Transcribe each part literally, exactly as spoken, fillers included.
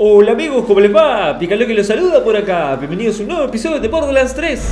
Hola amigos, ¿cómo les va? PiCaLoKi los saluda por acá. Bienvenidos a un nuevo episodio de Borderlands tres.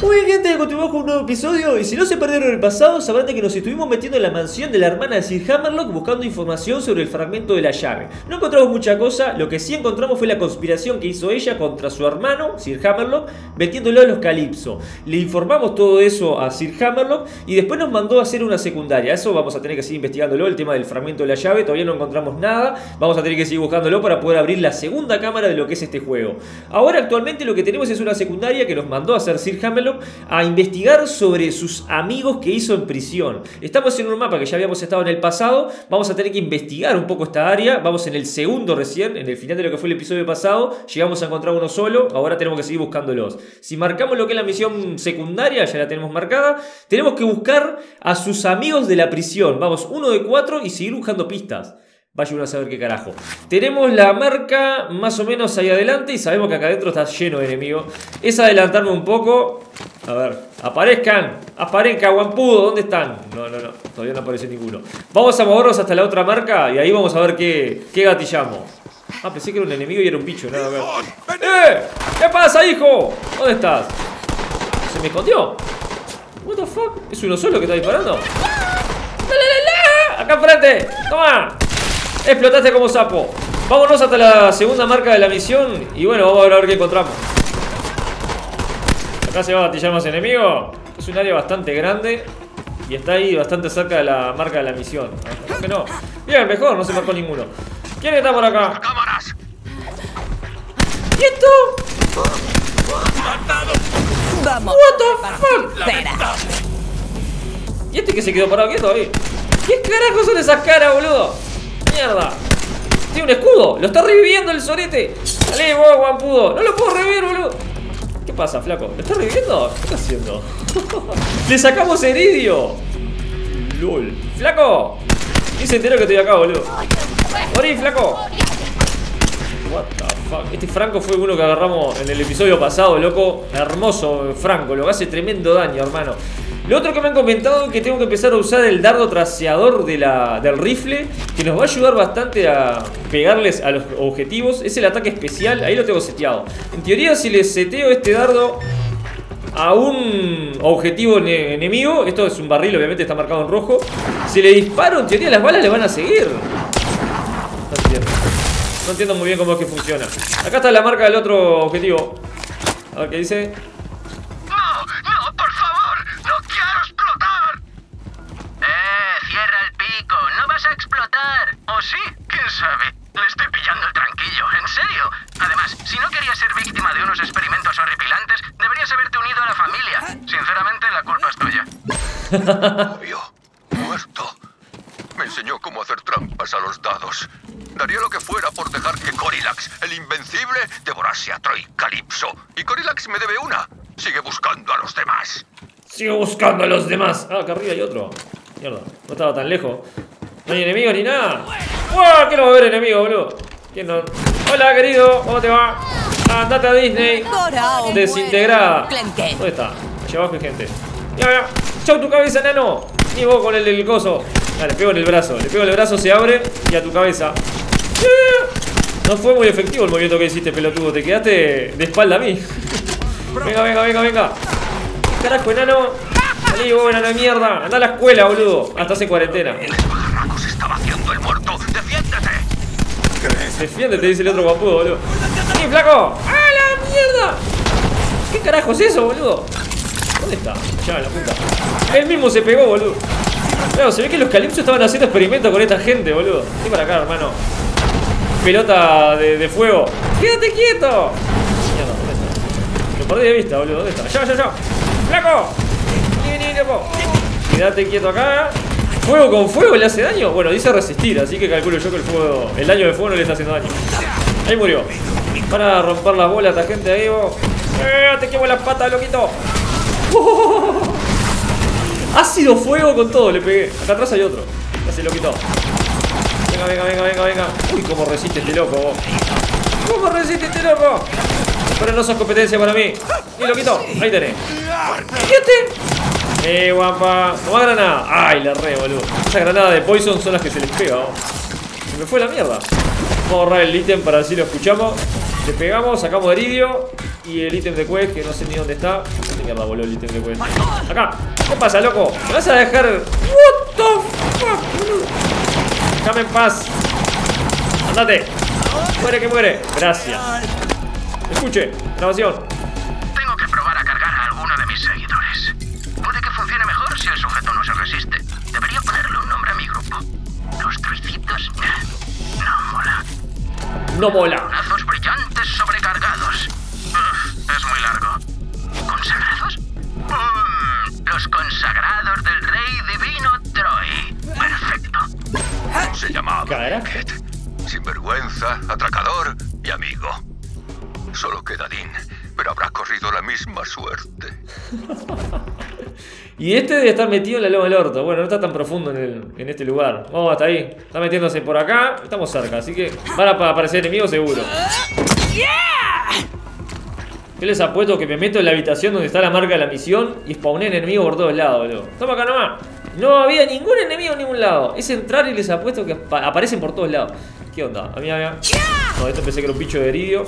Muy bien gente, continuamos con un nuevo episodio. Y si no se perdieron el pasado, sabrán de que nos estuvimos metiendo en la mansión de la hermana de Sir Hammerlock buscando información sobre el fragmento de la llave. No encontramos mucha cosa, lo que sí encontramos fue la conspiración que hizo ella contra su hermano, Sir Hammerlock, metiéndolo a los Calypso. Le informamos todo eso a Sir Hammerlock y después nos mandó a hacer una secundaria. Eso vamos a tener que seguir investigándolo, el tema del fragmento de la llave. Todavía no encontramos nada, vamos a tener que seguir buscándolo para poder abrir la segunda cámara de lo que es este juego. Ahora actualmente lo que tenemos es una secundaria que nos mandó a hacer Sir Hammerlock a investigar sobre sus amigos que hizo en prisión. Estamos en un mapa que ya habíamos estado en el pasado. Vamos a tener que investigar un poco esta área. Vamos en el segundo recién, en el final de lo que fue el episodio pasado. Llegamos a encontrar uno solo. Ahora tenemos que seguir buscándolos. Si marcamos lo que es la misión secundaria, ya la tenemos marcada. Tenemos que buscar a sus amigos de la prisión. Vamos uno de cuatro y seguir buscando pistas. Vaya uno a saber qué carajo. Tenemos la marca más o menos ahí adelante y sabemos que acá adentro está lleno de enemigos. Es adelantarme un poco. A ver, aparezcan, aparezcan, guampudo, ¿dónde están? No, no, no, todavía no apareció ninguno. Vamos a movernos hasta la otra marca y ahí vamos a ver qué, qué gatillamos. Ah, pensé que era un enemigo y era un bicho, nada más. ¡Eh! ¿Qué pasa, hijo? ¿Dónde estás? ¿Se me escondió? ¿What the fuck? ¿Es uno solo que está disparando? ¡La, la, la, la! ¡Acá enfrente! ¡Toma! Explotaste como sapo. Vámonos hasta la segunda marca de la misión. Y bueno, vamos a ver, a ver qué encontramos. Acá se va a batallar más enemigo. Es un área bastante grande. Y está ahí bastante cerca de la marca de la misión. ¿Por qué no? Bien, mejor, no se marcó ninguno. ¿Quién está por acá? ¡Cámaras! ¡Quieto! ¡Vamos! ¡What the fuck! ¿Y este que se quedó parado quieto ahí? ¿Qué carajos son esas caras, boludo? Mierda. Tiene un escudo. Lo está reviviendo el sorete. Dale vos, guampudo. No lo puedo revivir, boludo. ¿Qué pasa, flaco? ¿Lo está reviviendo? ¿Qué está haciendo? Le sacamos heridio. Lol. Flaco. ¿Quién se enteró que estoy acá, boludo? Morí, flaco. What the fuck. Este Franco fue uno que agarramos en el episodio pasado, loco. Hermoso Franco. Lo que hace tremendo daño, hermano. Lo otro que me han comentado es que tengo que empezar a usar el dardo traseador de la, del rifle, que nos va a ayudar bastante a pegarles a los objetivos. Es el ataque especial, ahí lo tengo seteado. En teoría, si le seteo este dardo a un objetivo enemigo, esto es un barril, obviamente está marcado en rojo, si le disparo, en teoría las balas le van a seguir. No entiendo, no entiendo muy bien cómo es que funciona. Acá está la marca del otro objetivo. A ver qué dice. A explotar. ¿O sí? ¿Quién sabe? Le estoy pillando el tranquillo. ¿En serio? Además, si no querías ser víctima de unos experimentos horripilantes, deberías haberte unido a la familia. Sinceramente, la culpa es tuya. Obvio. Muerto. Me enseñó cómo hacer trampas a los dados. Daría lo que fuera por dejar que Corylax, el invencible, devorase a Troy Calypso. Y Corylax me debe una. Sigue buscando a los demás. Sigo buscando a los demás. Ah, acá arriba hay otro. Mierda, no estaba tan lejos. No hay enemigos ni nada. ¡Wow! ¿Qué no va a haber enemigos, boludo? ¿Quién no? Hola, querido. ¿Cómo te va? Andate a Disney. Desintegrada. ¿Dónde está? Allá abajo hay gente. Mira, mira. ¡Chau tu cabeza, nano! Y vos con el del coso. Ah, le pego en el brazo. Le pego en el brazo, se abre y a tu cabeza. No fue muy efectivo el movimiento que hiciste, pelotudo. Te quedaste de espalda a mí. Venga, venga, venga, venga. ¿Qué carajo, enano? Salí, vos, enano de mierda. Andá a la escuela, boludo. Hasta hace cuarentena. Estaba haciendo el muerto. ¡Defiéndete! Defiéndete, dice el otro guapudo, boludo. ¡Sí, flaco! ¡Ah, la mierda! ¿Qué carajo es eso, boludo? ¿Dónde está? Ya, la puta. Él mismo se pegó, boludo. Claro, se ve que los Calypso estaban haciendo experimentos con esta gente, boludo. Vení para acá, hermano. Pelota de, de fuego. ¡Quédate quieto! Mierda, ¿dónde está? Lo perdí de vista, boludo. ¿Dónde está? ¡Ya, ya, ya! ¡Flaco! ¡Vení, vení, loco! Quédate quieto acá. ¿Fuego con fuego le hace daño? Bueno, dice resistir, así que calculo yo que el fuego, el daño de fuego no le está haciendo daño. Ahí murió. Van a romper las bolas a esta gente ahí, vos. ¡Eh, te quemo las patas, loquito! ¡Oh! Ácido fuego con todo, le pegué. Acá atrás hay otro. Casi loquito. Venga, venga, venga, venga, venga. Uy, cómo resiste este loco, vos. ¿Cómo resiste este loco? Pero no sos competencia para mí. Y lo quito. Ahí tenés. ¿Y este? Eh, guapa. Toma granada. Ay, la re, boludo. Esa granada de poison son las que se les pega. Oh. Se me fue la mierda. Vamos a ahorrar el ítem para así lo escuchamos. Le pegamos, sacamos el idio. Y el ítem de quest, que no sé ni dónde está. ¿Dónde mierda voló el ítem de quest? Acá. ¿Qué pasa, loco? ¿Me vas a dejar? What the fuck, boludo. Déjame en paz. Andate. Muere que muere. Gracias. Escuche, grabación. Tengo que probar a cargar a alguno de mis seguidores. Puede que funcione mejor si el sujeto no se resiste. Debería ponerle un nombre a mi grupo. Los tricitos. No mola. No mola. Lazos brillantes sobrecargados. Es muy largo. ¿Consagrados? Mm, los consagrados del rey divino Troy. Perfecto. Se llamaba Bucket. Sinvergüenza, atracador y amigo. Solo queda Dean, pero habrá corrido la misma suerte. Y este debe estar metido en la loma del orto. Bueno, no está tan profundo en, el, en este lugar. Vamos hasta ahí. Está metiéndose por acá. Estamos cerca, así que van a aparecer enemigos seguro. Yo les apuesto que me meto en la habitación donde está la marca de la misión y spawné enemigos por todos lados, boludo. Toma acá nomás. No había ningún enemigo en ningún lado. Es entrar y les apuesto que ap aparecen por todos lados. ¿Qué onda? A mí, a mí. No, esto pensé que era un bicho de herido.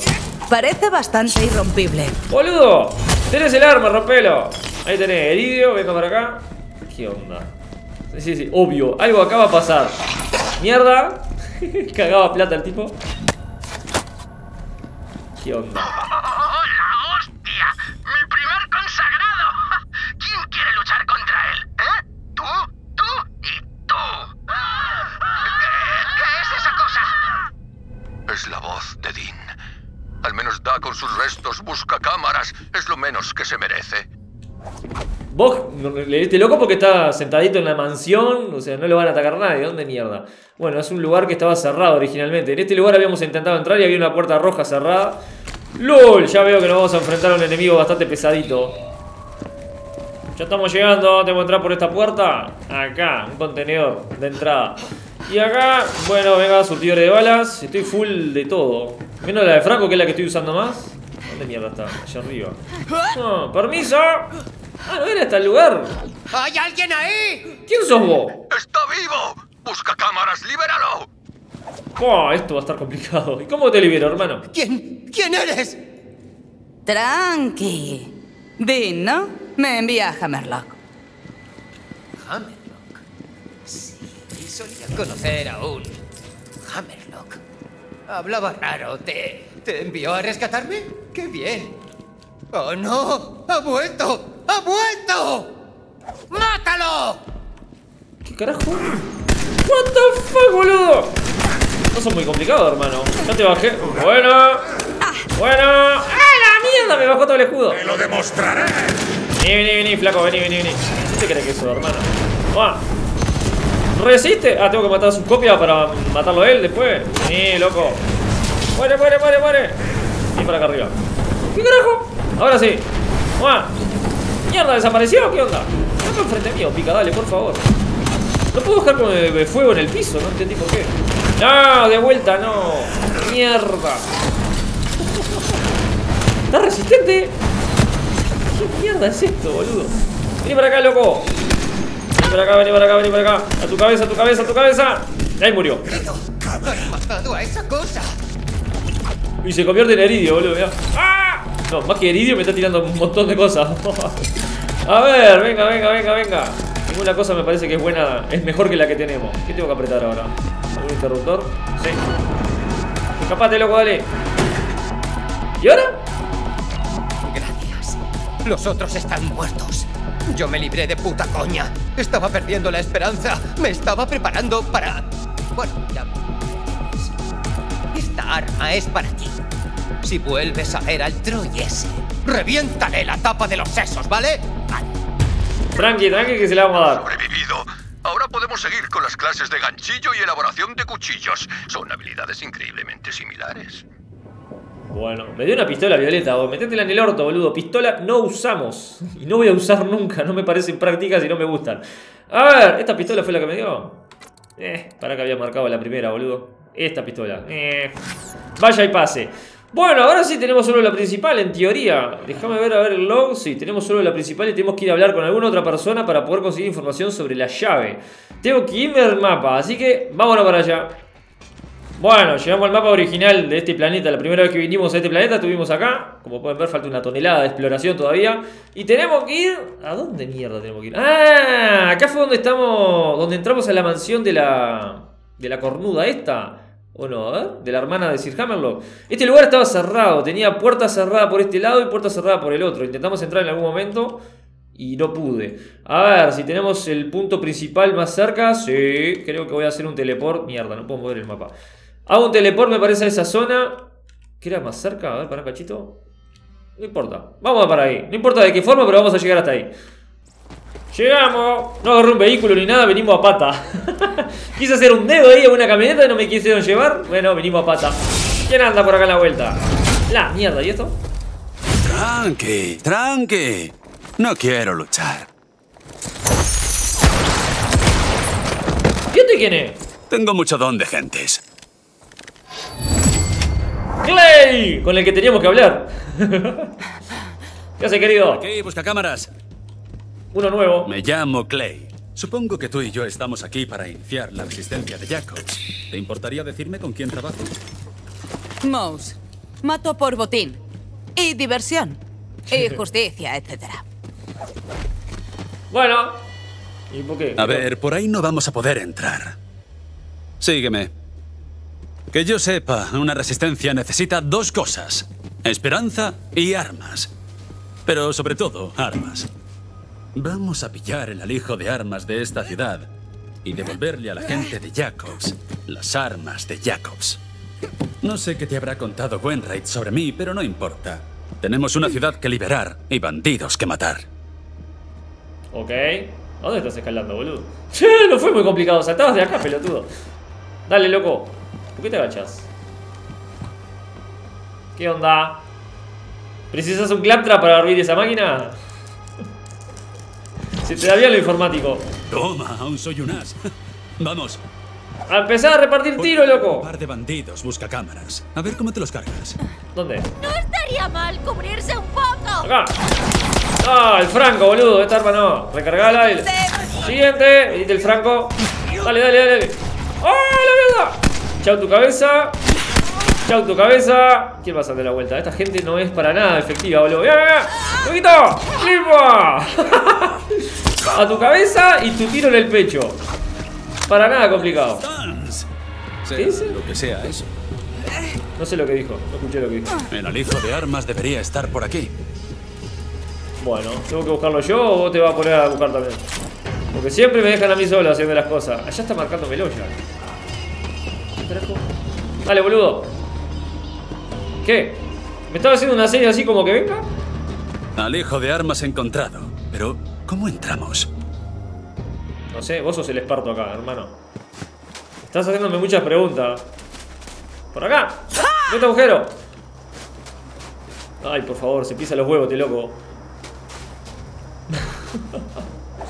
Parece bastante irrompible. ¡Boludo! ¡Tenés el arma, rompelo! Ahí tenés, herido, venga para acá. ¿Qué onda? Sí, sí, sí, obvio. Algo acaba de pasar. Mierda. Cagaba plata el tipo. ¿Qué onda? ¡Oh, la hostia! ¡Mi primer consagrado! ¿Quién quiere luchar contra él? ¿Eh? ¿Tú? ¿Tú? ¿Y tú? ¿Qué es esa cosa? Es la voz de Dean. Al menos da con sus restos, busca cámaras. Es lo menos que se merece. Vos le diste loco porque está sentadito en la mansión. O sea, no lo van a atacar nadie. ¿Dónde mierda? Bueno, es un lugar que estaba cerrado originalmente. En este lugar habíamos intentado entrar y había una puerta roja cerrada. ¡Lol! Ya veo que nos vamos a enfrentar a un enemigo bastante pesadito. Ya estamos llegando. Tengo que entrar por esta puerta. Acá, un contenedor de entrada. Y acá, bueno, venga, surtidores de balas. Estoy full de todo. Menos la de Franco, que es la que estoy usando más. ¿Dónde mierda está? Allá arriba. No, permiso. Ah, no era hasta el lugar. ¡Hay alguien ahí! ¿Quién sos vos? ¡Está vivo! ¡Busca cámaras! ¡Libéralo! Oh, esto va a estar complicado. ¿Y cómo te libero, hermano? ¿Quién? ¿Quién eres? Tranqui. Dean, ¿no? Me envía a Hammerlock. ¿Hammerlock? Sí, solía conocer a un Hammerlock. Hablaba raro. ¿Te, te envió a rescatarme? ¡Qué bien! ¡Oh, no! ¡Ha vuelto! ¡Ha vuelto! ¡Mátalo! ¿Qué carajo? What the fuck, boludo. No son muy complicados, hermano. Ya te bajé. Bueno. Bueno. ¡Ah, la mierda! Me bajó todo el escudo. ¡Te lo demostraré! Vení, vení, vení, flaco. Vení, vení, vení. ¿Qué te crees que eso, hermano? ¡Ah! ¿Resiste? Ah, tengo que matar a su copia para matarlo él después. Vení, loco. Muere, muere, muere, muere. Y para acá arriba. ¿Qué carajo? Ahora sí. ¡Ah! Mierda, ¿desapareció? ¿Qué onda? Estás enfrente mío, pica, dale, por favor. No puedo buscar con el fuego en el piso, no entendí por qué. No, de vuelta, no. Mierda. ¿Estás resistente? ¿Qué mierda es esto, boludo? Vení para acá, loco. Vení para acá, vení para acá, vení para acá. A tu cabeza, a tu cabeza, a tu cabeza. Ahí murió. Y se convierte en herido, boludo, mirá. ¡Ah! No, más que herido me está tirando un montón de cosas. A ver, venga, venga, venga, venga. Ninguna cosa me parece que es buena. Es mejor que la que tenemos. ¿Qué tengo que apretar ahora? ¿Algún interruptor? Sí. Escapate, loco, dale. ¿Y ahora? Gracias. Los otros están muertos. Yo me libré de puta coña. Estaba perdiendo la esperanza. Me estaba preparando para... Bueno, ya... Esta arma es para ti. Si vuelves a ver al Troy ese, reviéntale la tapa de los sesos, ¿vale? Vale. Tranqui, tranqui, que se la vamos a dar. Sobrevivido. Ahora podemos seguir con las clases de ganchillo y elaboración de cuchillos. Son habilidades increíblemente similares. Bueno, me dio una pistola violeta, vos. Metétela en el orto, boludo. Pistola no usamos. Y no voy a usar nunca. No me parecen prácticas y no me gustan. A ver, ¿esta pistola fue la que me dio? Eh, para que había marcado la primera, boludo. Esta pistola. Eh, vaya y pase. Bueno, ahora sí tenemos solo la principal, en teoría. Déjame ver, a ver el log. Sí, tenemos solo la principal y tenemos que ir a hablar con alguna otra persona para poder conseguir información sobre la llave. Tengo que irme al mapa, así que vámonos para allá. Bueno, llegamos al mapa original de este planeta. La primera vez que vinimos a este planeta estuvimos acá. Como pueden ver, falta una tonelada de exploración todavía. Y tenemos que ir... ¿A dónde mierda tenemos que ir? ¡Ah! Acá fue donde estamos... Donde entramos a la mansión de la... De la cornuda esta. ¿O no? ¿Eh? De la hermana de Sir Hammerlock. Este lugar estaba cerrado. Tenía puerta cerrada por este lado y puerta cerrada por el otro. Intentamos entrar en algún momento... Y no pude. A ver, si tenemos el punto principal más cerca... Sí, creo que voy a hacer un teleport. Mierda, no puedo mover el mapa. Hago un teleport, me parece, a esa zona. ¿Qué era más cerca? A ver, para un cachito. No importa. Vamos a para ahí. No importa de qué forma, pero vamos a llegar hasta ahí. Llegamos. No agarré un vehículo ni nada, venimos a pata. Quise hacer un dedo ahí a una camioneta y no me quisieron llevar. Bueno, venimos a pata. ¿Quién anda por acá en la vuelta? La mierda, ¿y esto? Tranqui, tranqui. No quiero luchar. ¿Y este quién es? Tengo mucho don de gentes. Clay, con el que teníamos que hablar. ¿Qué hace, querido? Aquí, busca cámaras. Uno nuevo. Me llamo Clay. Supongo que tú y yo estamos aquí para iniciar la resistencia de Jacobs. ¿Te importaría decirme con quién trabajo? Mouse. Mato por botín. Y diversión. Y justicia, etcétera. Bueno. ¿Y por qué? A ver, por ahí no vamos a poder entrar. Sígueme. Que yo sepa, una resistencia necesita dos cosas. Esperanza y armas. Pero sobre todo, armas. Vamos a pillar el alijo de armas de esta ciudad y devolverle a la gente de Jacobs las armas de Jacobs. No sé qué te habrá contado Wainwright sobre mí, pero no importa. Tenemos una ciudad que liberar y bandidos que matar. Ok. ¿A dónde estás escalando, boludo? No fue muy complicado, saltabas de acá, pelotudo. Dale, loco. ¿Por qué te agachas? ¿Qué onda? ¿Precisas un claptrap para abrir esa máquina? Se te da bien lo informático. Toma, aún soy un as. Vamos. A empezar a repartir tiro, loco. Un par de bandidos busca cámaras. A ver cómo te los cargas. ¿Dónde? No estaría mal cubrirse un poco. Acá. Ah, el franco, boludo. Esta arma no. Recargala. El... Siguiente. Edite el franco. Dale, dale, dale, dale. ¡Oh, la mierda! Chau tu cabeza. Chau tu cabeza. ¿Quién va a darle la vuelta? Esta gente no es para nada efectiva, boludo. ¡Bien, bien, bien! ¡Limpa! A tu cabeza y tu tiro en el pecho. Para nada complicado. ¿Qué dice? Lo que sea eso. No sé lo que dijo. No escuché lo que dijo. El alijo de armas debería estar por aquí. Bueno, ¿tengo que buscarlo yo o vos te vas a poner a buscar también? Porque siempre me dejan a mí solo haciendo las cosas. Allá está marcándome el hoyo. Dale, boludo. ¿Qué? ¿Me estaba haciendo una serie así como que venga? Alijo de armas encontrado. Pero, ¿cómo entramos? No sé, vos sos el experto acá, hermano. Estás haciéndome muchas preguntas. ¡Por acá! ¡No te agujero! Ay, por favor, se pisa los huevos, te loco.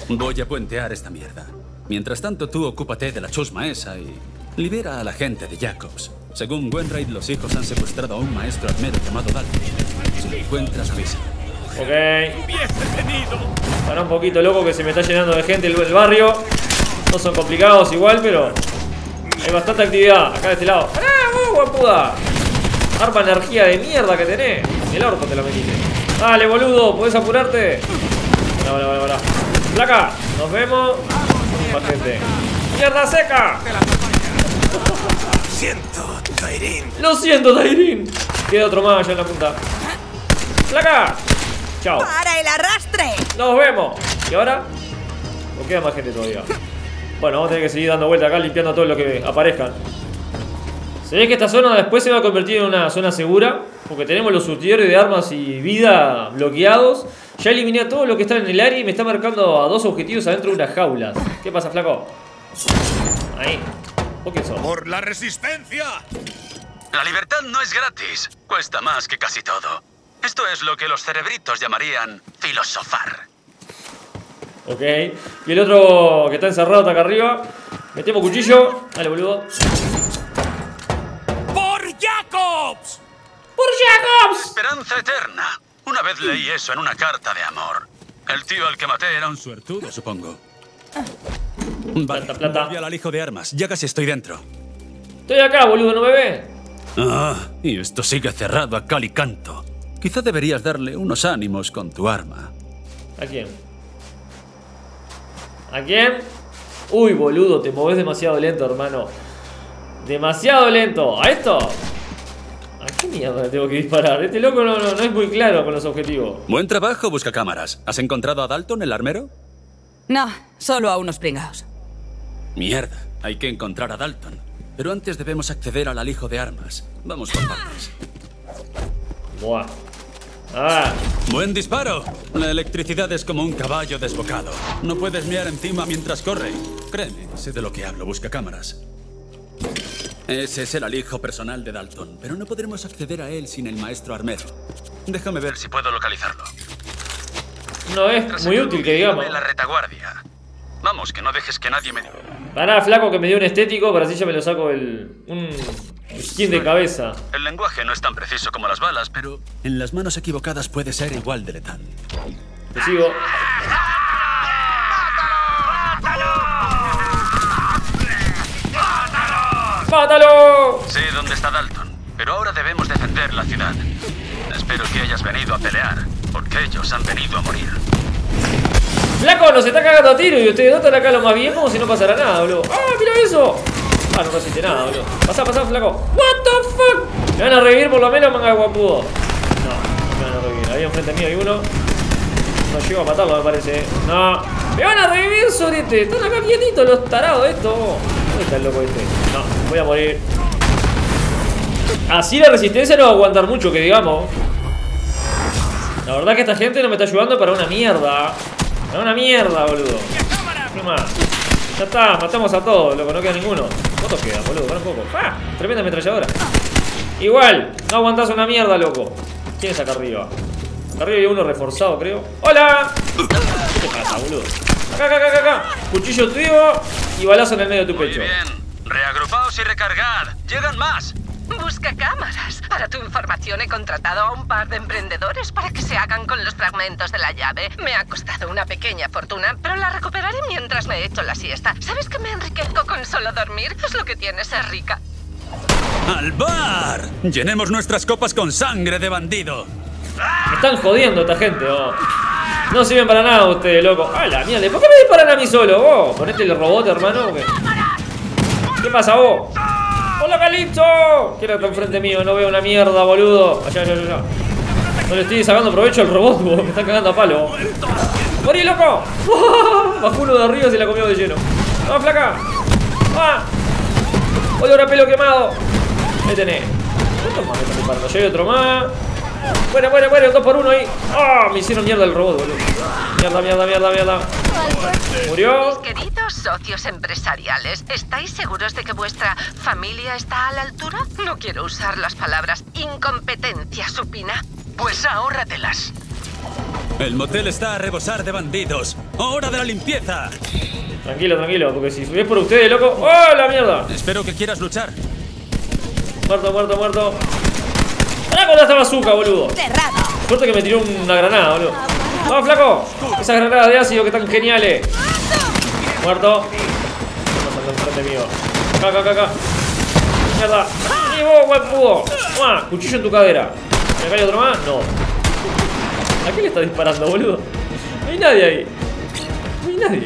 Voy a puentear esta mierda. Mientras tanto, tú ocúpate de la chusma esa y... Libera a la gente de Jacobs. Según Wainwright, los hijos han secuestrado a un maestro armero llamado Dalton. Si lo encuentras, avisa. Ok. Para un poquito, loco, que se me está llenando de gente el barrio. No son complicados igual, pero... Hay bastante actividad. Acá de este lado. ¡Ah, vos, guapuda! Arma energía de mierda que tenés. El orco te lo metiste. Dale, boludo. ¿Podés apurarte? Pará, pará, pará, pará. Placa. Nos vemos. Más gente. ¡Mierda seca! Lo siento, Tyreen. Lo siento, Tyreen. Queda otro más allá en la punta. ¡Placa! ¡Chao! ¡Para el arrastre! ¡Nos vemos! ¿Y ahora? ¿O queda más gente todavía? Bueno, vamos a tener que seguir dando vuelta acá, limpiando todo lo que aparezcan. Se ve que esta zona después se va a convertir en una zona segura, porque tenemos los surtidores de armas y vida bloqueados. Ya eliminé a todo lo que está en el área y me está marcando a dos objetivos adentro de unas jaulas. ¿Qué pasa, flaco? Ahí. Por la resistencia. La libertad no es gratis. Cuesta más que casi todo. Esto es lo que los cerebritos llamarían filosofar. Ok. Y el otro que está encerrado está acá arriba. Metemos cuchillo. Dale, boludo. ¡Por Jacobs! ¡Por Esperanza eterna. Una vez leí eso en una carta de amor. El tío al que maté era un suertudo, supongo. Vale, plata, plata. Voy al alijo de armas. Ya casi estoy dentro. Estoy acá, boludo, ¿no me ves? Ah, y esto sigue cerrado a cal y canto. Quizá deberías darle unos ánimos con tu arma. ¿A quién? ¿A quién? Uy, boludo, te moves demasiado lento, hermano. Demasiado lento. ¿A esto? ¿A qué mierda le tengo que disparar? Este loco no, no, no es muy claro con los objetivos. Buen trabajo, busca cámaras. ¿Has encontrado a Dalton, el armero? No, solo a unos pringados. Mierda, hay que encontrar a Dalton. Pero antes debemos acceder al alijo de armas. Vamos por partes. Buah. Ah. Buen disparo. La electricidad es como un caballo desbocado. No puedes mirar encima mientras corre. Créeme, sé de lo que hablo, busca cámaras. Ese es el alijo personal de Dalton, pero no podremos acceder a él sin el maestro armero. Déjame ver si puedo localizarlo. No es muy útil que digamos. La retaguardia. Vamos, que no dejes que nadie me diga. Para flaco que me dio un estético, para así ya me lo saco el... un... skin de cabeza. El lenguaje no es tan preciso como las balas, pero en las manos equivocadas puede ser igual de letal. Te sigo. ¡Mátalo! ¡Mátalo! Sé dónde está Dalton, pero ahora debemos defender la ciudad. Espero que hayas venido a pelear, porque ellos han venido a morir. ¡Flaco, nos está cagando a tiro! Y ustedes dos están acá lo más bien como si no pasara nada, boludo. ¡Ah, mira eso! Ah, no consiste nada, boludo. Pasá, pasá, flaco. What the fuck. Me van a revivir por lo menos, manga de guapudo. No, no me van a revivir. Había enfrente mío hay uno. No llego a matarlo, me parece. No. Me van a revivir, sorete. Están acá quietitos los tarados estos. ¿Dónde está el loco este? No, voy a morir. Así la resistencia no va a aguantar mucho, que digamos. La verdad que esta gente no me está ayudando para una mierda. Para una mierda, boludo. No más. Ya está, matamos a todos, loco, no queda ninguno. ¿Cuántos quedan, boludo? Para un poco. ¡Ah! Tremenda ametralladora. Igual, no aguantás una mierda, loco. ¿Quién es acá arriba? Acá arriba hay uno reforzado, creo. ¡Hola! ¿Qué te pasa, boludo? Acá, acá, acá, acá. Cuchillo tuyo y balazo en el medio de tu pecho. Muy bien. Reagrupaos y recargad. Llegan más. Busca cámaras. Para tu información he contratado a un par de emprendedores para que se hagan con los fragmentos de la llave. Me ha costado una pequeña fortuna, pero la recuperaré mientras me echo la siesta. ¿Sabes que me enriquezco con solo dormir? Es lo que tiene ser rica. ¡Al bar! Llenemos nuestras copas con sangre de bandido. Me están jodiendo esta gente, oh. No sirven para nada ustedes, loco. ¡A la mierda! ¿Por qué me disparan a mí solo, vos? Oh, ponete el robot, hermano. Okay. ¿Qué pasa, vos? ¡Hola, Calypso! ¿Quién está enfrente mío? No veo una mierda, boludo. Allá, allá, allá. No le estoy sacando provecho al robot, boludo. Me está cagando a palo. ¡Morí, loco! Bajó uno de arriba y se la comió de lleno. ¡Vamos, flaca! ¡Ah! ¡Olor a pelo quemado! Ahí tenés. ¿Cuántos más me están disparando? Ya hay otro más. Bueno, bueno, bueno. Dos por uno ahí. ¡Ah! ¡Oh! Me hicieron mierda el robot, boludo. Mierda, mierda, mierda, mierda. Murió. Mis queridos socios empresariales, ¿estáis seguros de que vuestra familia está a la altura? No quiero usar las palabras incompetencia supina. Pues ahórratelas. El motel está a rebosar de bandidos. ¡Hora de la limpieza! Tranquilo, tranquilo, porque si subís por ustedes, loco... ¡Oh, la mierda! Espero que quieras luchar. Muerto, muerto, muerto. ¡Para con esta bazooka, boludo! Cerrado. Suerte que me tiró una granada, boludo. ¡Vamos, flaco! Esas granadas de ácido que están geniales. Muerto. Pasando enfrente mío. Acá, acá, acá, acá. Mierda. Y vos, guapudo. Cuchillo en tu cadera. ¿Me cae otro más? No. ¿A quién le está disparando, boludo? No hay nadie ahí. No hay nadie.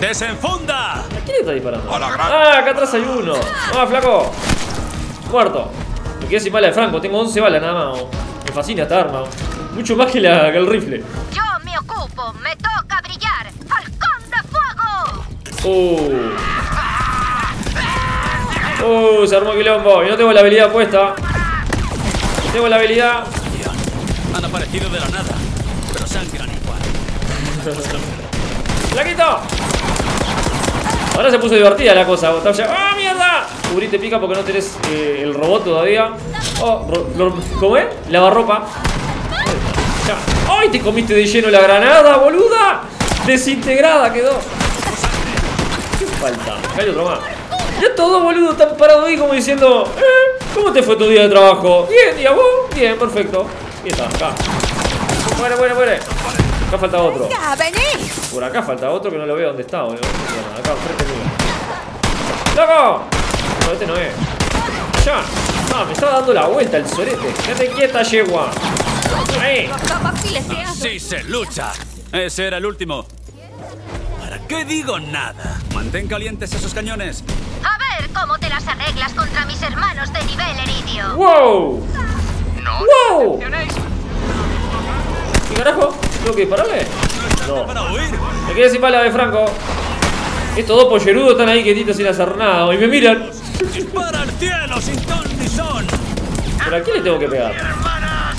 ¡Desenfunda! ¿A quién le está disparando? Ah, acá atrás hay uno. Vamos, flaco. Muerto. Me quedé sin balas de Franco. Tengo once balas nada más. Oh. Me fascina esta arma. Oh. Mucho más que, la, que el rifle. Yo me ocupo. Me toca brillar. ¡Falcón de fuego! ¡Uh! ¡Uh! Se armó quilombo. Y no tengo la habilidad puesta. No tengo la habilidad. Han aparecido de la nada. Pero sangran igual. ¡Flaquito! Ahora se puso divertida la cosa. ¡Ah, ¡Oh, mierda! Cubrí te pica porque no tenés eh, el robot todavía. Oh, ¿cómo es? Lavarropa. ¡Ay! Te comiste de lleno la granada, boluda. Desintegrada quedó. ¿Qué falta? Acá hay otro más. Ya todo, boludo, tan parado ahí como diciendo. Eh, ¿Cómo te fue tu día de trabajo? Bien, ¿y a vos? Bien, perfecto. Y está, acá. Muere, muere, muere. Acá falta otro. Por acá falta otro que no lo veo dónde está, boludo. Acá, frente mío. ¡Loco! No, este no es. ¡Ya! No, me estaba dando la vuelta el sorete. ¡Quédate quieta, yegua! ¡Ahí! ¡Así se lucha! Ese era el último. ¿Para qué digo nada? Mantén calientes esos cañones. A ver cómo te las arreglas contra mis hermanos de nivel heridio. ¡Wow! No, ¡wow! ¿Qué carajo? ¿Tengo que dispararle? No. Me quedé sin bala de Franco. Estos dos pollerudos están ahí quietitos sin hacer nada. Y me miran. ¡Dispara al cielo sin ton ni son! ¿Pero a quién le tengo que pegar? ¡Hermanas!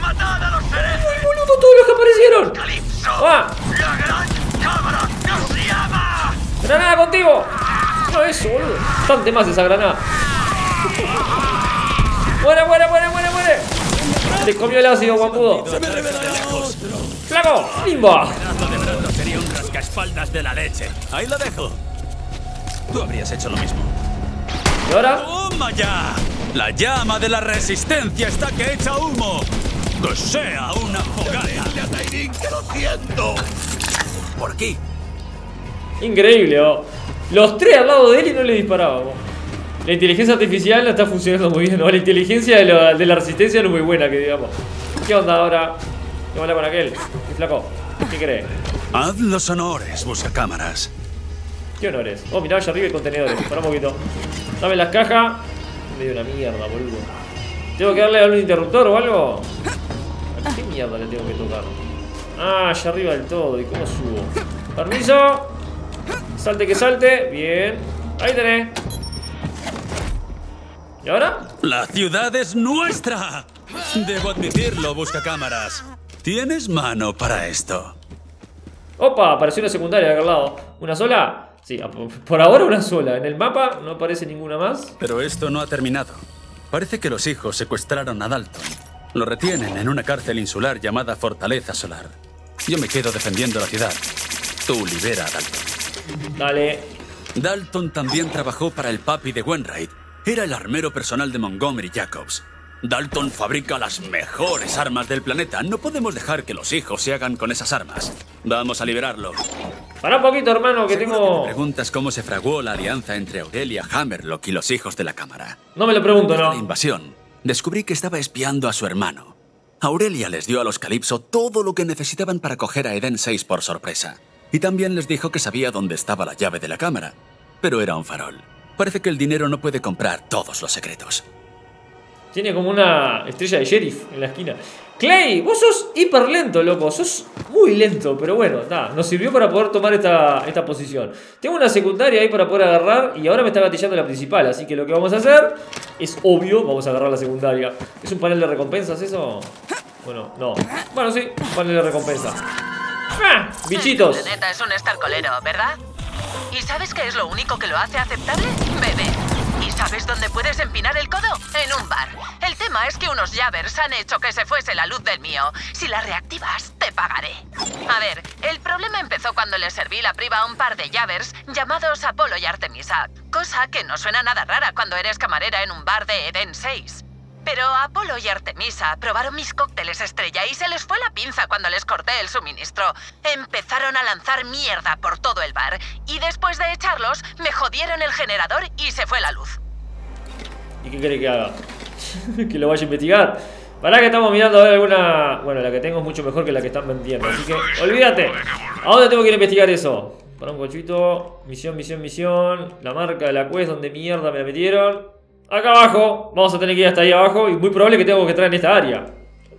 ¡Matad a los cerezos! ¡Ay, boludo! ¡Todos los que aparecieron! ¡Calypso! ¡Ah! ¡La gran cámara nos llama! ¡Granada contigo! No, eso, boludo. Bastante más esa granada. ¡Muere, muere, muere, muere, muere! ¡Te comió el ácido, guapudo! ¡Se me revelará el monstruo! ¡Flaco! ¡Limba! De brazo sería un rascaespaldas de la leche. Ahí lo dejo. Tú habrías hecho lo mismo. ¿Y ahora? ¡Toma ya! La llama de la resistencia está que echa humo. ¡Desea una fogata! ¡A Tyreen, que lo siento! ¿Por qué? Increíble, oh. Los tres al lado de él y no le disparábamos. La inteligencia artificial no está funcionando muy bien, ¿no? La inteligencia de la, de la resistencia no es muy buena, que digamos. ¿Qué onda ahora? ¿Qué onda con aquel? ¿Qué flaco? ¿Qué crees? Haz los honores, busca cámaras. ¿Qué honores? Oh, mirá, allá arriba hay contenedores. Pará un poquito. Dame las cajas. Me dio una mierda, boludo. ¿Tengo que darle a algún interruptor o algo? ¿A qué mierda le tengo que tocar? Ah, allá arriba del todo. ¿Y cómo subo? Permiso. Salte que salte. Bien. Ahí tenés. ¿Y ahora? ¡La ciudad es nuestra! Debo admitirlo, busca cámaras. Tienes mano para esto. Opa, apareció una secundaria de aquel lado. ¿Una sola? Sí, por ahora una sola. En el mapa no aparece ninguna más. Pero esto no ha terminado. Parece que los hijos secuestraron a Dalton. Lo retienen en una cárcel insular llamada Fortaleza Solar. Yo me quedo defendiendo la ciudad. Tú libera a Dalton. Dale. Dalton también trabajó para el papi de Wainwright. Era el armero personal de Montgomery Jacobs. Dalton fabrica las mejores armas del planeta. No podemos dejar que los hijos se hagan con esas armas. Vamos a liberarlo. Para un poquito, hermano, que tengo... Que me preguntas cómo se fraguó la alianza entre Aurelia Hammerlock y los hijos de la cámara. No me lo pregunto, no. En la invasión, descubrí que estaba espiando a su hermano. Aurelia les dio a los Calypso todo lo que necesitaban para coger a Eden seis por sorpresa. Y también les dijo que sabía dónde estaba la llave de la cámara. Pero era un farol. Parece que el dinero no puede comprar todos los secretos. Tiene como una estrella de sheriff en la esquina. Clay, vos sos hiper lento, loco. Sos muy lento, pero bueno, da, nos sirvió para poder tomar esta, esta posición. Tengo una secundaria ahí para poder agarrar y ahora me está gatillando la principal. Así que lo que vamos a hacer es obvio, vamos a agarrar la secundaria. ¿Es un panel de recompensas eso? Bueno, no. Bueno, sí, un panel de recompensas. ¡Ah! Bichitos. El planeta es un estarcolero, ¿verdad? ¿Y sabes qué es lo único que lo hace aceptable? Bebé. ¿Y sabes dónde puedes empinar el codo? En un bar. El tema es que unos llavers han hecho que se fuese la luz del mío. Si la reactivas, te pagaré. A ver, el problema empezó cuando le serví la priva a un par de llavers llamados Apollo y Artemisa. Cosa que no suena nada rara cuando eres camarera en un bar de Eden seis. Pero Apollo y Artemisa probaron mis cócteles estrella y se les fue la pinza cuando les corté el suministro. Empezaron a lanzar mierda por todo el bar y después de echarlos me jodieron el generador y se fue la luz. ¿Y qué cree que haga? ¿Que lo vaya a investigar? Para que estamos mirando a ver alguna... Bueno, la que tengo es mucho mejor que la que están vendiendo, así que... ¡Olvídate! ¿A dónde tengo que ir a investigar eso? Para un cochito. Misión, misión, misión. La marca de la quest, donde mierda me la metieron. Acá abajo, vamos a tener que ir hasta ahí abajo y muy probable que tengamos que entrar en esta área.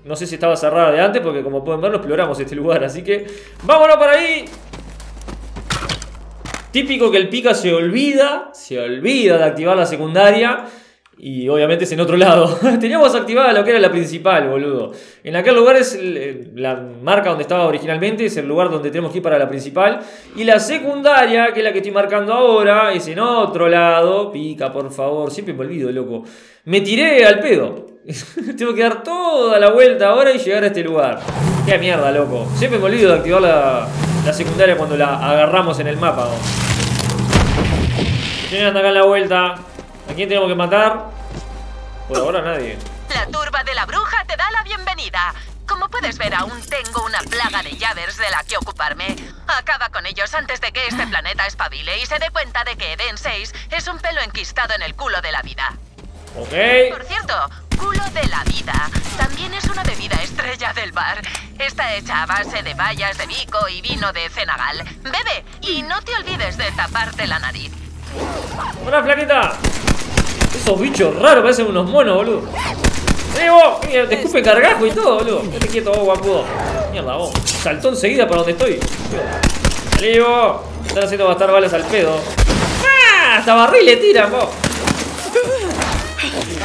No sé si estaba cerrada de antes porque como pueden ver no exploramos este lugar, así que vámonos para ahí. Típico que el Pica se olvida, se olvida de activar la secundaria y obviamente es en otro lado. Teníamos activada lo que era la principal, boludo. En aquel lugar es la marca donde estaba originalmente, es el lugar donde tenemos que ir para la principal. Y la secundaria, que es la que estoy marcando ahora, es en otro lado. Pica, por favor, siempre me olvido, loco. Me tiré al pedo. Tengo que dar toda la vuelta ahora y llegar a este lugar. Qué mierda, loco. Siempre me olvido de activar la, la secundaria cuando la agarramos en el mapa, ¿no? Llegan hasta acá en la vuelta. ¿A quién tenemos que matar? Por ahora nadie. La turba de la bruja te da la bienvenida. Como puedes ver, aún tengo una plaga de llavers de la que ocuparme. Acaba con ellos antes de que este planeta espabile y se dé cuenta de que Eden seis es un pelo enquistado en el culo de la vida. Ok. Por cierto, culo de la vida también es una bebida estrella del bar. Está hecha a base de bayas de bico y vino de Cenagal. Bebe y no te olvides de taparte la nariz. ¡Hola, flaquita! Esos bichos raros parecen unos monos, boludo. ¡Eh, vos! Mira, te escupe cargajo y todo, boludo. No te quieto, vos, guapudo. Mierda, vos. Saltó enseguida para donde estoy. ¡Salí, vos! Están haciendo gastar balas al pedo. ¡Ah! Hasta barril le tiran, vos.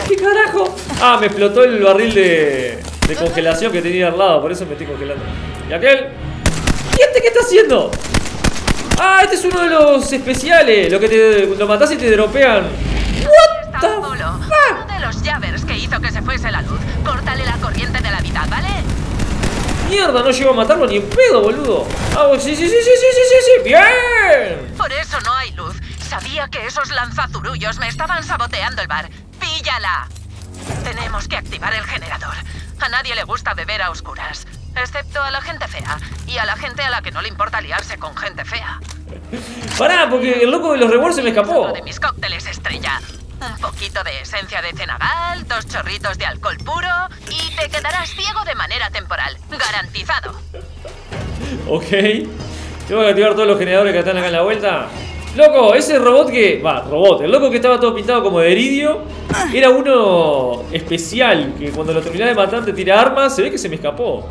¿Qué carajo? Ah, me explotó el barril de, de congelación que tenía al lado. Por eso me estoy congelando. ¿Y aquel? ¿Y este qué está haciendo? Ah, este es uno de los especiales. Lo que te lo matás y te dropean. ¿What the fuck? Uno de los llavers que hizo que se fuese la luz. Córtale la corriente de la vida, ¿vale? Mierda, no llego a matarlo ni en pedo, boludo. Ah, sí, sí, sí, sí, sí, sí, sí, sí. Bien. Por eso no hay luz. Sabía que esos lanzazurullos me estaban saboteando el bar. ¡Píllala! Tenemos que activar el generador. A nadie le gusta beber a oscuras. Excepto a la gente fea. Y a la gente a la que no le importa liarse con gente fea. Pará, porque el loco de los rewards se me escapó. Uno de mis cócteles estrella. Un poquito de esencia de cenagal, dos chorritos de alcohol puro y te quedarás ciego de manera temporal. Garantizado. Ok. Tengo que activar todos los generadores que están acá en la vuelta. Loco, ese robot que... Va, robot. El loco que estaba todo pintado como de iridio. Era uno especial. Que cuando lo terminás de matar te tira armas. Se ve que se me escapó.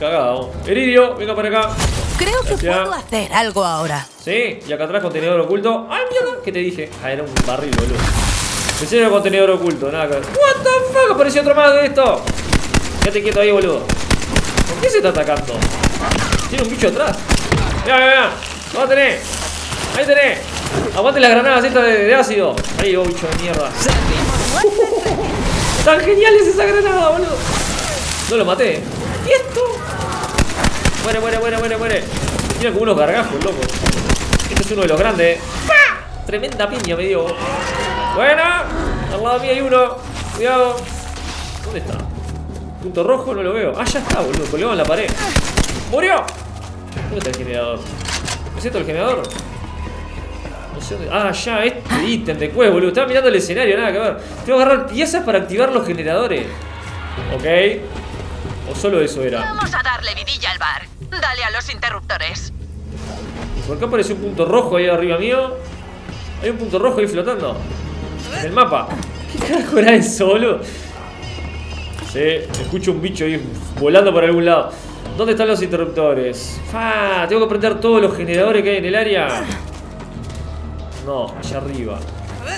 Cagado. Eridio, venga para acá. Creo que puedo hacer algo ahora. Sí, y acá atrás contenedor oculto. ¡Ay, mierda! ¿Qué te dije? Ah, era un barril, boludo. Pensé que era contenedor oculto, nada que ver. ¿What the fuck? Apareció otro más de esto. Quédate quieto ahí, boludo. ¿Por qué se está atacando? Tiene un bicho atrás. Mira, mira, mira. Ahí tenés. Ahí tenés. Aguante las granadas estas de, de ácido. Ahí, oh, bicho de mierda. Tan geniales esa granada, boludo. No lo maté. ¿Y esto? Muere, muere, muere, muere, muere. Tiene como unos gargajos, loco. Este es uno de los grandes. ¡Pah! Tremenda piña me dio. Buena. Al lado mío hay uno. Cuidado. ¿Dónde está? Punto rojo, no lo veo. Ah, ya está, boludo. Colgado en la pared. ¡Murió! ¿Dónde está el generador? ¿Es esto el generador? No sé dónde... Ah, ya, este ítem de cueva, boludo. Estaba mirando el escenario, nada que ver. Tengo que agarrar piezas para activar los generadores. Ok. O solo eso era. Vamos a darle vidilla al bar. Dale a los interruptores. Por acá apareció un punto rojo ahí arriba mío. Hay un punto rojo ahí flotando. En el mapa. ¿Qué carajo era eso, boludo? Sí, escucho un bicho ahí volando por algún lado. ¿Dónde están los interruptores? ¡Ah! Tengo que prender todos los generadores que hay en el área. No, allá arriba.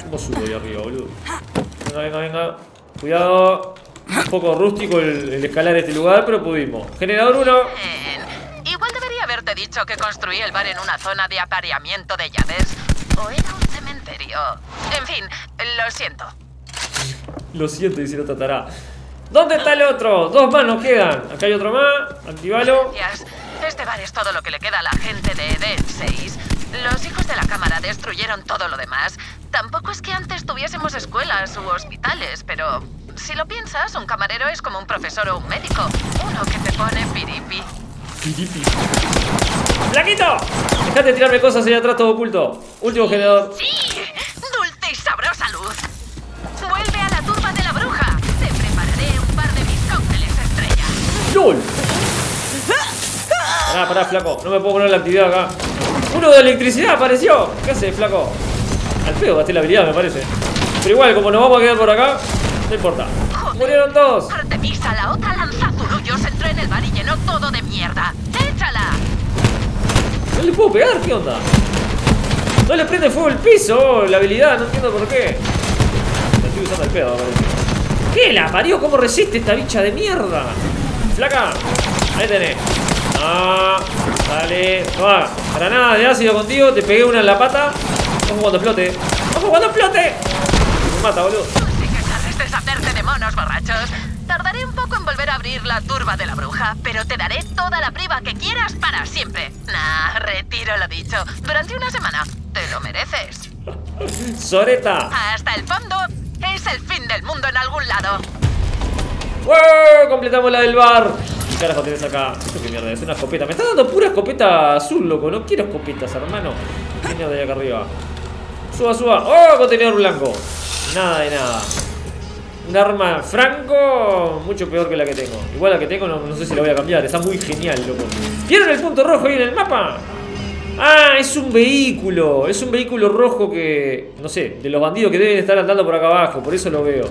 ¿Cómo subo ahí arriba, boludo? Venga, venga, venga. Cuidado. Un poco rústico el, el escalar este lugar, pero pudimos. Generador uno. Igual debería haberte dicho que construí el bar en una zona de apareamiento de llaves. O era un cementerio. En fin, lo siento. Lo siento, dice la tatará. ¿Dónde está el otro? Dos más nos quedan. Acá hay otro más. Activalo. Gracias. Este bar es todo lo que le queda a la gente de Eden seis. Los hijos de la cámara destruyeron todo lo demás. Tampoco es que antes tuviésemos escuelas u hospitales, pero... Si lo piensas, un camarero es como un profesor o un médico. Uno que te pone piripi. Piripi. ¡Blanquito! Dejate de tirarme cosas allá atrás, todo oculto. Último sí, generador. ¡Sí! ¡Dulce y sabrosa luz! ¡Vuelve a la turba de la bruja! Te prepararé un par de mis cócteles estrella. ¡Lol! Pará, pará, flaco. No me puedo poner la actividad acá. ¡Uno de electricidad apareció! ¿Qué haces, flaco? Al pedo gasté la habilidad, me parece. Pero igual, como nos vamos a quedar por acá... No importa. Joder, murieron dos. Artemisa, la otra lanzazurullos entró en el bar y llenó todo de mierda. ¡Échala! No le puedo pegar, ¿qué onda? No le prende fuego el piso, la habilidad, no entiendo por qué. La estoy usando el pedo, parece. ¿Qué la parió? ¿Cómo resiste esta bicha de mierda? Flaca, ahí tenés. Ah, dale. Toma, granada de ácido contigo, te pegué una en la pata. Ojo cuando explote. Ojo cuando explote. Me mata, boludo. Deshacerte de monos borrachos. Tardaré un poco en volver a abrir la turba de la bruja, pero te daré toda la priva que quieras para siempre. Nah, retiro lo dicho. Durante una semana, te lo mereces. Soreta. Hasta el fondo. Es el fin del mundo en algún lado. ¡Wow! Completamos la del bar. ¿Qué carajo tienes acá? ¿Esto qué mierda? Es una escopeta. Me está dando pura escopeta azul, loco. No quiero escopetas, hermano. ¿Qué mierda hay acá arriba? Suba, suba. ¡Oh! Contenedor blanco. Nada de nada. Un arma franco mucho peor que la que tengo. Igual la que tengo no, no sé si la voy a cambiar. Está muy genial, loco. ¿Vieron el punto rojo ahí en el mapa? Ah, es un vehículo. Es un vehículo rojo que... no sé, de los bandidos que deben estar andando por acá abajo. Por eso lo veo.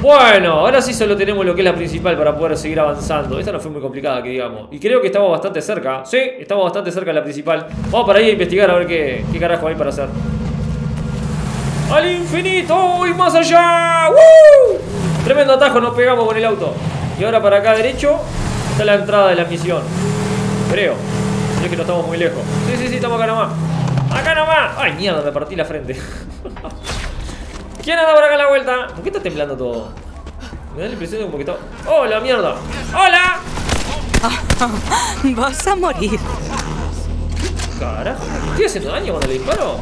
Bueno, ahora sí solo tenemos lo que es la principal para poder seguir avanzando. Esta no fue muy complicada, que digamos. Y creo que estamos bastante cerca. Sí, estamos bastante cerca de la principal. Vamos para ahí a investigar a ver qué, qué carajo hay para hacer. ¡Al infinito y más allá! ¡Woo! Tremendo atajo, nos pegamos con el auto. Y ahora para acá derecho está la entrada de la misión. Creo. Si es que no estamos muy lejos. Sí, sí, sí, estamos acá nomás. ¡Acá nomás! ¡Ay, mierda! Me partí la frente. ¿Quién anda por acá a la vuelta? ¿Por qué está temblando todo? Me da la impresión de como que está... ¡Oh, la mierda! ¡Hola! Vas a morir. Carajo, ¿estoy haciendo daño cuando le disparo?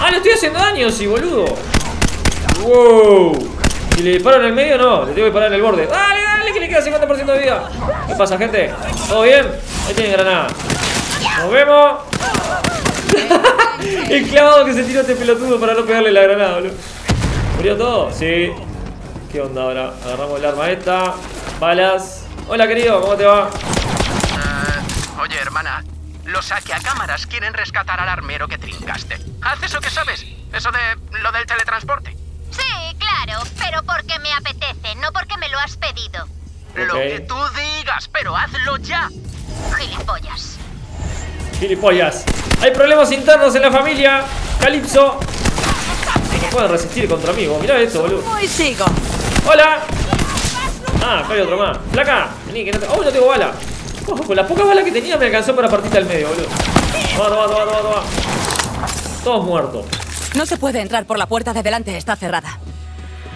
¡Ah, le estoy haciendo daño, sí, boludo! ¡Wow! Si le disparo en el medio, no. Le tengo que disparar en el borde. ¡Dale, dale! Que le queda cincuenta por ciento de vida. ¿Qué pasa, gente? ¿Todo bien? Ahí tienen granada. ¡Nos vemos! El clavado que se tiró este pelotudo para no pegarle la granada, boludo. ¿Murió todo? Sí. ¿Qué onda ahora? Agarramos el arma esta. Balas. Hola, querido. ¿Cómo te va? Uh, oye, hermana. Los saqueacámaras quieren rescatar al armero que trincaste. ¿Haz eso que sabes? ¿Eso de lo del teletransporte? Sí, claro, pero porque me apetece, no porque me lo has pedido. Okay. Lo que tú digas, pero hazlo ya. Gilipollas. Gilipollas. Hay problemas internos en la familia. Calypso. No pueden resistir contra mí. Mirá esto, boludo. Muy chico. Hola. Ah, acá hay otro más. Placa. Vení, que no te... Oh, no tengo bala. Ojo, con las pocas balas que tenía me alcanzó para partirte al medio, boludo. Toma, toma, toma, toma, toma. Todos muertos. No se puede entrar por la puerta de delante, está cerrada.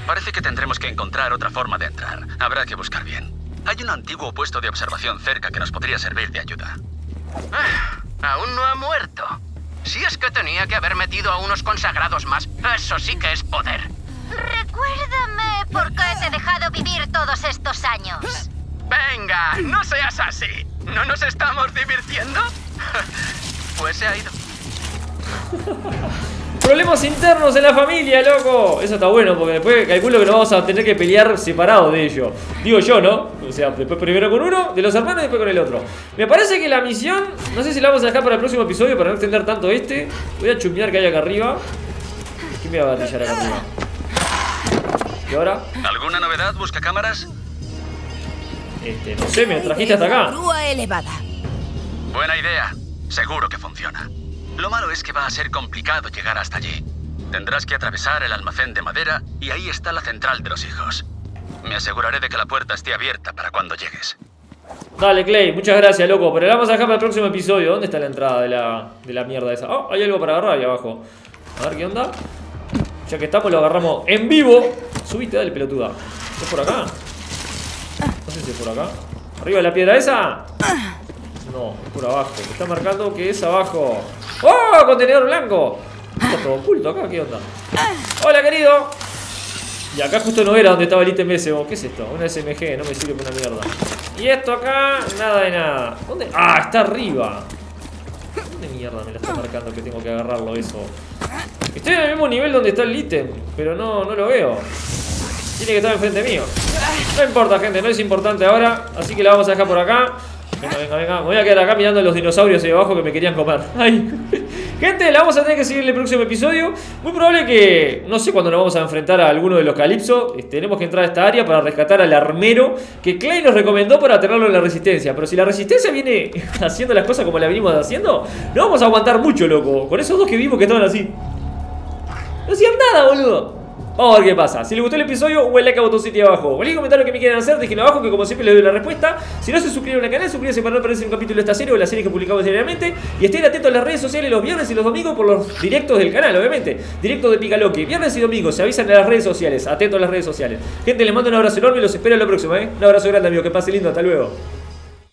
Parece que tendremos que encontrar otra forma de entrar. Habrá que buscar bien. Hay un antiguo puesto de observación cerca que nos podría servir de ayuda. Ah, aún no ha muerto. Si es que tenía que haber metido a unos consagrados más. Eso sí que es poder. Recuérdame por qué te he dejado vivir todos estos años. Venga, no seas así. ¿No nos estamos divirtiendo? Pues se ha ido. Problemas internos en la familia, loco. Eso está bueno, porque después calculo que nos vamos a tener que pelear separados de ellos. Digo yo, ¿no? O sea, después primero con uno de los hermanos y después con el otro. Me parece que la misión, no sé si la vamos a dejar para el próximo episodio, para no extender tanto este. Voy a chumear que hay acá arriba. ¿Quién me va a batallar acá arriba? ¿Y ahora? ¿Alguna novedad? ¿Busca cámaras? Este, no sé, me trajiste hasta acá. Grúa elevada. Buena idea. Seguro que funciona. Lo malo es que va a ser complicado llegar hasta allí. Tendrás que atravesar el almacén de madera y ahí está la central de los hijos. Me aseguraré de que la puerta esté abierta para cuando llegues. Dale, Clay. Muchas gracias, loco. Pero la vamos a dejar para el próximo episodio. ¿Dónde está la entrada de la, de la mierda esa? Oh, hay algo para agarrar ahí abajo. A ver qué onda. Ya que estamos, lo agarramos en vivo. Subiste, dale, pelotuda. ¿Es por acá? No sé si es por acá. ¿Arriba de la piedra esa? No, es por abajo. Me está marcando que es abajo. ¡Oh! Contenedor blanco. Está todo oculto acá, ¿qué onda? ¡Hola, querido! Y acá justo no era donde estaba el ítem ese. ¿Qué es esto? Una S M G, no me sirve para una mierda. Y esto acá, nada de nada. ¿Dónde? ¡Ah! Está arriba. ¿Dónde mierda me la está marcando que tengo que agarrarlo eso? Estoy en el mismo nivel donde está el ítem, pero no, no lo veo. Tiene que estar enfrente mío. No importa, gente, no es importante ahora. Así que la vamos a dejar por acá. Venga, venga, venga. Me voy a quedar acá mirando a los dinosaurios ahí abajo que me querían comer. Ay. Gente, la vamos a tener que seguir en el próximo episodio. Muy probable que, no sé cuándo nos vamos a enfrentar a alguno de los Calypso. Tenemos que entrar a esta área para rescatar al armero que Clay nos recomendó para tenerlo en la resistencia. Pero si la resistencia viene haciendo las cosas como la venimos haciendo, no vamos a aguantar mucho, loco. Con esos dos que vimos que estaban así, no hacían nada, boludo. Vamos a ver qué pasa. Si les gustó el episodio, un like a botoncito abajo. Cualquier comentario que me quieran hacer, dejen abajo que como siempre les doy la respuesta. Si no se suscriben al canal, suscríbanse para no perderse un capítulo de esta serie o de las series que publicamos diariamente. Y estén atentos a las redes sociales los viernes y los domingos por los directos del canal, obviamente. Directos de PiCaLoKi. Viernes y domingos, se avisan en las redes sociales. Atentos a las redes sociales. Gente, les mando un abrazo enorme y los espero en la próxima, ¿eh? Un abrazo grande, amigo. Que pase lindo. Hasta luego.